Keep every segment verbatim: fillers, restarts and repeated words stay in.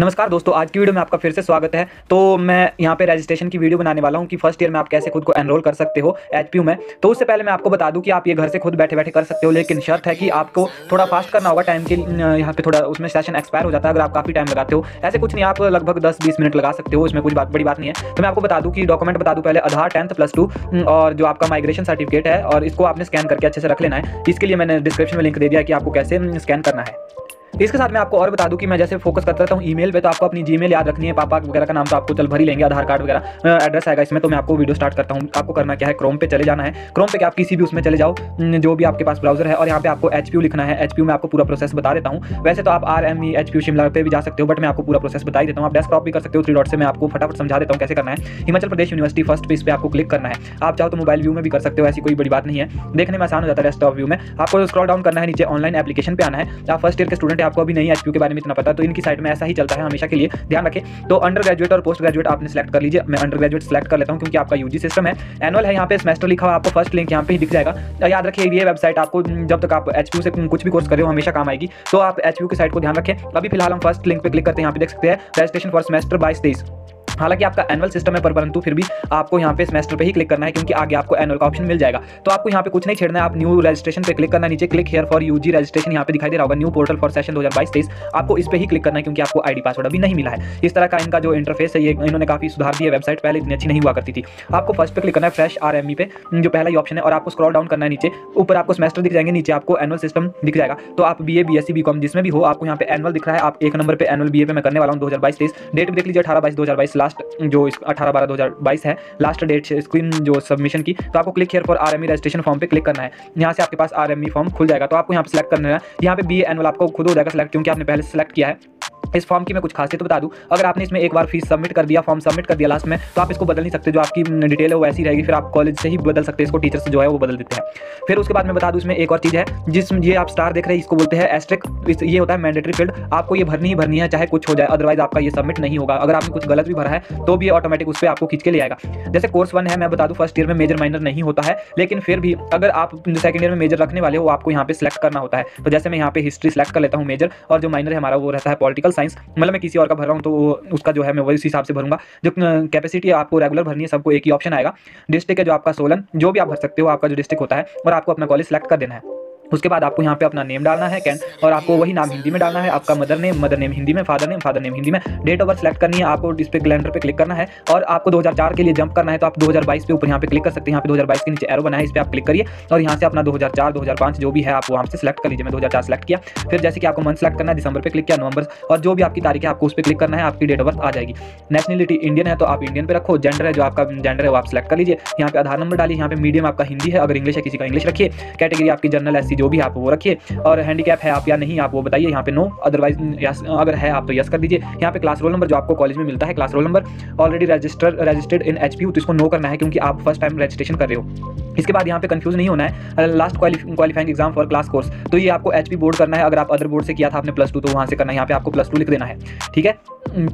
नमस्कार दोस्तों, आज की वीडियो में आपका फिर से स्वागत है। तो मैं यहाँ पे रजिस्ट्रेशन की वीडियो बनाने वाला हूँ कि फर्स्ट ईयर में आप कैसे खुद को एनरोल कर सकते हो एचपीयू में। तो उससे पहले मैं आपको बता दूँ कि आप ये घर से खुद बैठे बैठे कर सकते हो, लेकिन शर्त है कि आपको थोड़ा फास्ट करना होगा टाइम के। यहाँ पे थोड़ा उसमें सेशन एक्सपायर हो जाता है अगर आप काफ़ी टाइम लगाते हो। ऐसे कुछ नहीं, आप लगभग दस बीस मिनट लगा सकते हो, उसमें कुछ बात बड़ी बात नहीं है। तो मैं आपको बता दूँ कि डॉक्यूमेंट बता दूँ पहले, आधार, टेंथ प्लस टू और जो आपका माइग्रेशन सर्टिफिकेट है, और इसको आपने स्कैन करके अच्छे से रख लेना है। इसके लिए मैंने डिस्क्रिप्शन में लिंक दे दिया कि आपको कैसे स्कैन करना है। इसके साथ मैं आपको और बता दूं कि मैं जैसे फोकस करता रहता हूँ ईमेल पे, तो आपको अपनी जीमेल याद रखनी है, पापा वगैरह का नाम तो आपको चल भर ही लेंगे, आधार कार्ड वगैरह एड्रेस आएगा इसमें। तो मैं आपको वीडियो स्टार्ट करता हूँ। आपको करना क्या है, क्रोम पे चले जाना है। क्रोम पे क्या, आप किसी भी उसमें चले जाओ जो भी आपके पास ब्राउजर है, और यहाँ पे आपको एचपीयू लिखना है। एचपीयू में आपको पूरा प्रोसेस बता देता हूँ। वैसे तो आप आरएमई एचपीयू शिमला पे भी जा सकते हो, बट मैं आपको पूरा प्रोसेस बता देता हूँ। आप डेस्कटॉप भी कर सकते हो थ्री डॉट से, मैं आपको फटाफट समझा देता हूँ कैसे करना है। Himachal Pradesh university first page पे आपको क्लिक करना है। आप चाहो तो मोबाइल व्यू में भी कर सकते हो, ऐसी कोई बड़ी बात नहीं है, देखने में आसान हो जाता है डेस्कटॉप व्यू में। आपको स्क्रॉल डाउन करना है, नीचे ऑनलाइन एप्लीकेशन पे आना है। आप फर्स्ट ईयर के स्टूडेंट, आपको अभी नहीं एचपीयू के बारे में इतना पता, तो इनकी साइट में ऐसा ही चलता है हमेशा के लिए, ध्यान रखें। तो अंडर ग्रेजुएट और पोस्ट ग्रेजुएट आपने सेलेक्ट कर लीजिए। मैं अंडर ग्रेजुएट सेलेक्ट कर लेता हूँ क्योंकि आपका यूजी सिस्टम है, एनुअल है, यहाँ पे सेमेस्टर लिखा हुआ, आपको फर्स्ट लिंक यहाँ पे ही दिख जाएगा। याद रखिए ये वेबसाइट आपको जब तक आप एचपीयू से कुछ भी कोर्स कर रहे हो हमेशा काम आएगी। तो आप एचपीयू की साइट को ध्यान रखें। अभी फिलहाल हम फर्स्ट लिंक पे क्लिक करते हैं, यहाँ पे देख सकते हैं रजिस्ट्रेशन फॉर सेमेस्टर बाईस तेईस। हालांकि आपका एनुअल सिस्टम है, पर परंतु फिर भी आपको यहाँ पे सेमेस्टर पे ही क्लिक करना है क्योंकि आगे आपको एनुअल का ऑप्शन मिल जाएगा। तो आपको यहाँ पे कुछ नहीं छेड़ना है, आप न्यू रजिस्ट्रेशन पे क्लिक करना है। नीचे click here for UG registration यहाँ पे दिखाई दे रहा होगा, न्यू पोर्टल फॉर सेशन दो हज़ार बाईस तेईस, आपको इस पे ही क्लिक करना है क्योंकि आपको आईडी पासवर्ड अभी नहीं मिला है। इस तरह का इनका जो इंटरफेस है, ये इन्होंने काफी सुधार दिया, वेबसाइट पहले इतनी अच्छी नहीं हुआ करती थी। आपको फर्स्ट पे क्लिक करना है, फ्रेश आरएमई पे जो पहला ही ऑप्शन है, और आपको स्क्रॉल डाउन करना है। नीचे ऊपर आपको सेमेस्टर दिख जाएंगे, नीचे आपको एनुअल सिस्टम दिख जाएगा। तो आप बीए बीएससी बीकॉम जिसमें भी हो, आपको यहाँ पे एनुअल दिख रहा है। आप एक नंबर पे एनुअल बीए पे मैं करने वाला हूँ दो हज़ार बाईस तेईस। डेट भी देख लीजिए अठारह बाईस दो हज़ार बाईस, लास्ट जो अठारह बारह दो हज़ार बाईस है लास्ट डेट स्क्रीन जो सबमिशन की। तो आपको click here for RME registration form पे क्लिक करना है। यहाँ से आपके पास आरएमई फॉर्म खुल जाएगा, तो आपको यहाँ पे सेलेक्ट करना है। यहाँ पे बी एनुअल आपको खुद हो जाएगा सेलेक्ट क्योंकि आपने पहले सेलेक्ट किया है। इस फॉर्म की मैं कुछ खासियत तो बता दूं, अगर आपने इसमें एक बार फीस सबमिट कर दिया, फॉर्म सबमिट कर दिया लास्ट में, तो आप इसको बदल नहीं सकते। जो आपकी डिटेल है वो ऐसी रहेगी, फिर आप कॉलेज से ही बदल सकते हैं इसको, टीचर से जो है वो बदल देते हैं। फिर उसके बाद मैं बता दूं इसमें एक और चीज़ है, जिस ये आप स्टार देख रहे हैं इसको बोलते हैं एस्ट्रिक। ये होता है मैंडेटरी फील्ड, आपको ये भरनी ही भरनी है चाहे कुछ हो जाए, अदरवाइज आपका ये सबमिट नहीं होगा। अगर आपने कुछ गलत भी भरा है तो भी ऑटोमेटिक उस पर आपको खींच के ले आएगा। जैसे कोर्स वन है, मैं बता दूँ फर्स्ट ईयर में मेजर माइनर नहीं होता है, लेकिन फिर भी अगर आप सेकंड ईयर में मेजर रखने वाले हो, आपको यहाँ पे सिलेक्ट करना होता है। तो जैसे मैं यहाँ पे हिस्ट्री सेलेक्ट कर लेता हूँ मेजर, और जो माइनर है हमारा वो रहता है पॉलिटिकल साइंस। मतलब मैं किसी और का भर रहा हूँ तो उसका जो है मैं उसी हिसाब से भरूंगा। जो कैपेसिटी आपको रेगुलर भरनी है, सबको एक ही ऑप्शन आएगा। डिस्ट्रिक्ट है जो आपका सोलन, जो भी आप भर सकते हो आपका जो डिस्ट्रिक्ट होता है, और आपको अपना कॉलेज सेलेक्ट कर देना है। उसके बाद आपको यहाँ पे अपना नेम डालना है कैन, और आपको वही नाम हिंदी में डालना है। आपका mother name, mother name Hindi में, father name, father name Hindi में। डेट ऑफ बर्थ सेलेक्ट करनी है आपको, इस पर कैलेंडर पे क्लिक करना है, और आपको दो हज़ार चार के लिए जंप करना है। तो आप दो हज़ार बाईस पे ऊपर यहाँ पे क्लिक कर सकते हैं। यहाँ पे दो हज़ार बाईस के नीचे एरो बना है, इस पर आप क्लिक करिए, और यहाँ से अपना दो हज़ार चार दो हज़ार पाँच जो भी है आप वहाँ से सेलेक्ट कर लीजिए। मैं दो हज़ार चार सेलेक्ट किया। फिर जैसे कि आपको मंथ सेलेक्ट करना है, दिसंबर पर क्लिक किया, नवंबर, और जो भी आपकी तारीख है आपको उस पर क्लिक करना है, आपकी डेट ऑफ बर्थ आ जाएगी। नेशनलिटी इंडियन है तो आप इंडियन पे रखो। जेंडर है, जो आपका जेंडर है वो आप सेलेक्ट कर लीजिए। यहाँ पे आधार नंबर डालिए। यहाँ पे मीडियम आपका हिंदी है, अगर इंग्लिश है किसी का इंग्लिश रखिए। कैटेगरी आपकी जनरल एससी जो भी आप वो रखिए, और हैंडीकैप है आप या नहीं आप वो बताइए। यहाँ पे नो, अदरवाइज यस, अगर है आप तो यस कर दीजिए। यहाँ पे क्लास रोल नंबर जो आपको कॉलेज में मिलता है, class roll number. Already register registered in HPU, तो इसको नो करना है क्योंकि आप फर्स्ट टाइम रजिस्ट्रेशन कर रहे हो। इसके बाद यहाँ पे कंफ्यूज नहीं होना है। Last qualifying exam for class course, तो ये आपको एचपी बोर्ड करना है। अगर आप अदर बोर्ड से किया था आपने प्लस टू, तो वहाँ से करना है। यहाँ पे आपको प्लस टू लिख देना है, ठीक है।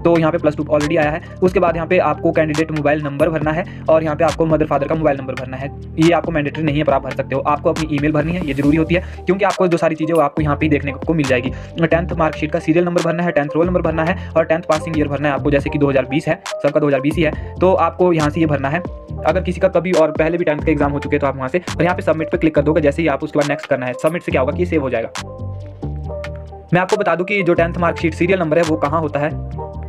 तो यहाँ पे प्लस टू ऑलरेडी आया है। उसके बाद यहाँ पे आपको कैंडिडेट मोबाइल नंबर भरना है, और यहाँ पे आपको मदर फादर का मोबाइल नंबर भरना है। ये आपको मैंडेटरी नहीं है पर आप भर सकते हो। आपको अपनी ईमेल भरनी है, ये जरूरी होती है क्योंकि आपको जो सारी चीज़ें वो आपको यहाँ पे देखने को मिल जाएगी। टेंथ मार्कशीट का सीरियल नंबर भरना है, टेंथ रोल नंबर भरना है, और टेंथ पासिंग ईयर भरना है आपको। जैसे कि दो हज़ार बीस है, सबका दो हज़ार बीस ही है, तो आपको यहाँ से ये भरना है। अगर किसी का कभी और पहले भी टेंथ का एग्जाम हो चुके हैं तो आप वहाँ से, और यहाँ पे सबमिट पे क्लिक कर दोगे। जैसे ही आप उसके बाद नेक्स्ट करना है। सबमिट से क्या होगा कि सेव हो जाएगा। मैं आपको बता दूं कि जो टेंथ मार्कशीट सीरियल नंबर है वो कहाँ होता है।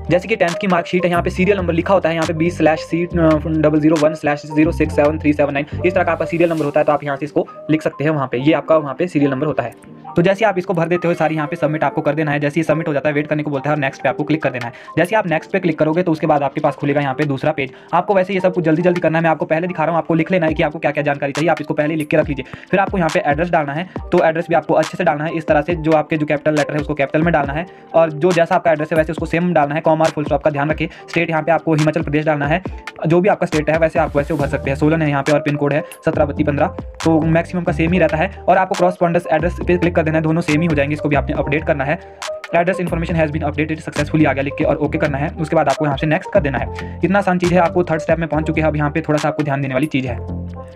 जैसे कि टेंथ की मार्कशीट है, यहाँ पे सीरियल नंबर लिखा होता है। यहाँ पे बीस slash C double zero one slash zero six seven three seven nine, इस तरह का आपका सीरियल नंबर होता है। तो आप यहाँ से इसको लिख सकते हैं, वहाँ पे ये आपका वहाँ पे सीरियल नंबर होता है। तो जैसे आप इसको भर देते हो सारी, यहाँ पे सबमिट आपको कर देना है। जैसे ही सबमिट हो जाता है, वेट करने को बोलता है और नेक्स्ट पे आपको क्लिक कर देना है। जैसे आप नेक्स्ट पे क्लिक करोगे तो उसके बाद आपके पास खुलेगा यहाँ पे दूसरा पेज। आपको वैसे ये सब कुछ जल्दी जल्दी करना है, मैं आपको पहले दिखा रहा हूँ। आपको लिख लेना है कि आपको क्या क्या जानकारी चाहिए, आप इसको पहले लिख के रख लीजिए। फिर आपको यहाँ पे एड्रेस डालना है, तो एड्रेस भी आपको अच्छे से डालना है। इस तरह से जो आपके जो कैपिटल लेटर है उसको कैपिटल में डालना है, और जो जैसा आपका एड्रेस है वैसे उसको सेम डालना है। कॉमा और फुल स्टॉप का ध्यान रखिए। स्टेट यहाँ पे आपको हिमाचल प्रदेश डालना है, जो भी आपका स्टेट है वैसे आप वैसे भर सकते हैं। सोलन है यहाँ पे, और पिन कोड है सत्रह बत्तीस पंद्रह, तो मैक्सिमम का सेम ही रहता है। और आपको कॉरेस्पॉन्डेंस एड्रेस पे क्लिक कर देना है, दोनों सेम ही हो जाएंगे। इसको भी आपने अपडेट करना है। Address information has been updated successfully आ गया, लिख के और ओके करना है। उसके बाद आपको यहाँ से नेक्स्ट कर देना है। इतना आसान चीज़ है, आपको थर्ड स्टेप में पहुँच चुके हैं। अब यहाँ पे थोड़ा सा आपको ध्यान देने वाली चीज़ है।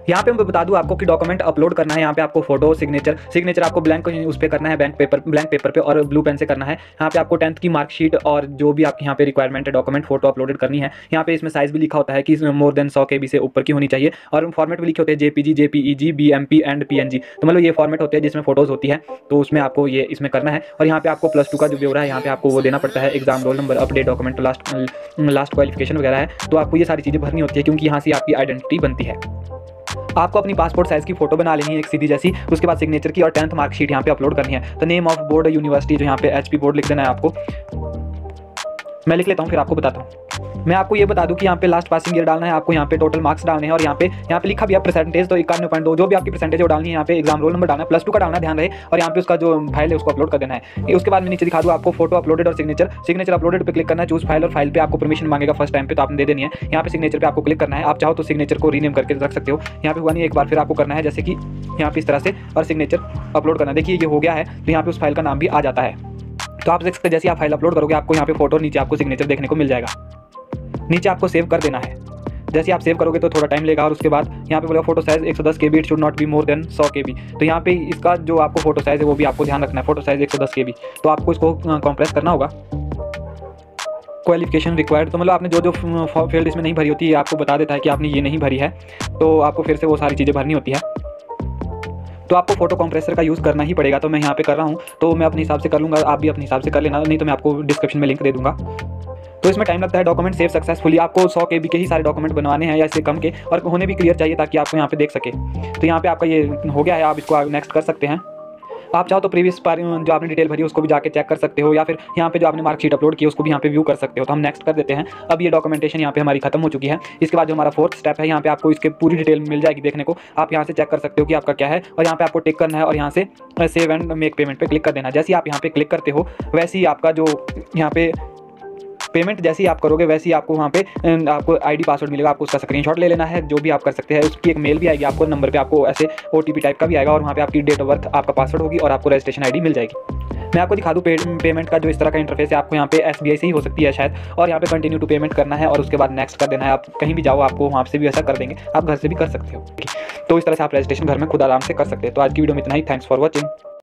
यहाँ पे मैं बता दूँ आपको कि डॉक्यूमेंट अपलोड करना है, यहाँ पे आपको फोटो, सिग्नेचर सिग्नेचर आपको ब्लैंक उस पर करना है, ब्लैंक पेपर ब्लैंक पेपर पे और ब्लू पेन से करना है। यहाँ पे आपको टेंथ की मार्कशीट और जो भी आपके यहाँ पे रिक्वायरमेंट है डॉक्यूमेंट फोटो अपलोडेड करनी है। यहाँ पे इसमें साइज भी लिखा होता है कि मोर देन सौ के बी से ऊपर की होनी चाहिए और फॉर्मेट भी लिखे होते हैं JPG, JPEG, BMP and PNG. तो मतलब ये फॉर्मेट होते हैं जिसमें फोटोज होती है, तो उसमें आपको ये इसमें करना है। और यहाँ पे आपको प्लस टू का जो ब्यौरा है यहाँ पे आपको वो देना पड़ता है, exam roll number, update document, last last qualification वगैरह है। तो आपको ये सारी चीज़ें भरनी होती है क्योंकि यहाँ से आपकी आइडेंटिटी बनती है। आपको अपनी पासपोर्ट साइज़ की फोटो बना लेनी है एक सीधी जैसी, उसके बाद सिग्नेचर की और टेंथ मार्कशीट यहाँ पे अपलोड करनी है। तो नेम ऑफ बोर्ड यूनिवर्सिटी जो यहाँ पे एचपी बोर्ड लिख देना है आपको, मैं लिख लेता हूँ फिर आपको बताता हूँ। मैं आपको ये बता दूँ कि यहाँ पे लास्ट पासिंग ईयर डालना है आपको, यहाँ पे टोटल मार्क्स डालने हैं और यहाँ पे यहाँ पे लिखा भी है परसेंटेज, तो इक्यानवे पॉइंट दो जो भी आपकी परसेंटेज वो डालनी है। यहाँ पे एग्जाम रोल नंबर डालना, प्लस टू का डालना ध्यान रहे, और यहाँ पे उसका जो फाइल है उसको अपलोड कर देना है। उसके बाद मैं नीचे दिखा दूँ आपको फोटो अपलोडेड और सिग्नेचर सिग्नेचर अपलोडेड पर क्लिक करना है, चूज फाइल, और फाइल पे आपको परमिशन मांगेगा फर्स्ट टाइम पे, तो आपने दे देनी है। यहाँ पे सिग्नेचर पे आपको क्लिक करना है, आप चाहो तो सिग्नेचर को रीनेम करके रख सकते हो। यहाँ पे हुआ नहीं, एक बार फिर आपको करना है जैसे कि यहाँ पे इस तरह से और सिग्नेचर अपलोड करना। देखिए ये हो गया है, तो यहाँ पे उस फाइल का नाम भी आ जाता है। तो आप देख सकते हैं जैसे आप फाइल अपलोड करोगे आपको यहाँ पे फोटो, नीचे आपको सिग्नेचर देखने को मिल जाएगा। नीचे आपको सेव कर देना है, जैसे आप सेव करोगे तो थोड़ा टाइम लेगा। और उसके बाद यहाँ पे बोला फोटो साइज एक सौ दस KB, it should not be more than सौ केबी। तो यहाँ पे इसका जो आपको फोटो साइज है वो भी आपको ध्यान रखना है, फोटो साइज एक सौ दस केबी। तो आपको इसको कंप्रेस करना होगा। क्वालिफिकेशन रिक्वायर्ड, तो मतलब आपने जो जो फील्ड इसमें नहीं भरी होती है आपको बता देता है कि आपने ये नहीं भरी है, तो आपको फिर से वो सारी चीज़ें भरनी होती है। तो आपको फोटो कंप्रेसर का यूज़ करना ही पड़ेगा, तो मैं यहाँ पे कर रहा हूँ। तो मैं अपने हिसाब से कर लूँगा, आप भी अपने हिसाब से कर लेना, नहीं तो मैं आपको डिस्क्रिप्शन में लिंक दे दूँगा। तो इसमें टाइम लगता है। डॉक्यूमेंट सेव सक्सेसफुली, आपको सौ केबी के ही सारे डॉक्यूमेंट बनवाने हैं या इससे कम के, और होने भी क्लियर चाहिए ताकि आपको यहाँ पे देख सके। तो यहाँ पे आपका ये हो गया है, आप इसको नेक्स्ट कर सकते हैं। आप चाहो तो प्रीवियस पर जो आपने डिटेल भरी उसको भी जाके चेक कर सकते हो, या फिर यहाँ पे जो आपने मार्कशीट अपलोड की उसको भी यहाँ पे व्यू कर सकते हो। तो हम नेक्स्ट कर देते हैं। अब ये डॉक्यूमेंटेशन यहाँ पे हमारी खत्म हो चुकी है। इसके बाद जो हमारा फोर्थ स्टेप है, यहाँ पे आपको इसके पूरी डिटेल मिल जाएगी देखने को, आप यहाँ से चेक कर सकते हो कि आपका क्या है। और यहाँ पे आपको टिक करना है और यहाँ से सेव एंड मेक पेमेंट पर क्लिक कर देना। जैसे आप यहाँ पे क्लिक करते हो वैसे ही आपका जो यहाँ पे पेमेंट जैसे ही आप करोगे वैसे ही आपको वहाँ पे आपको आईडी पासवर्ड मिलेगा, आपको उसका स्क्रीनशॉट ले लेना है। जो भी आप कर सकते हैं, उसकी एक मेल भी आएगी आपको, नंबर पे आपको ऐसे ओटीपी टाइप का भी आएगा, और वहाँ पे आपकी डेट ऑफ बर्थ, आपका पासवर्ड होगी और आपको रजिस्ट्रेशन आईडी मिल जाएगी। मैं आपको दिखा दूँ पे, पेमेंट का जो इस तरह का इंटरफेस है आपको यहाँ पे एसबीआई से ही हो सकती है शायद। और यहाँ पे कंटिन्यू टू पेमेंट करना है और उसके बाद नेक्स्ट कर देना है। आप कहीं भी जाओ आपको वहाँ से भी ऐसा कर देंगे, आप घर से भी कर सकते हो। तो इस तरह से आप रजिस्ट्रेशन घर में खुद आराम से कर सकते हैं। तो आज की वीडियो में इतना ही। Thanks for watching.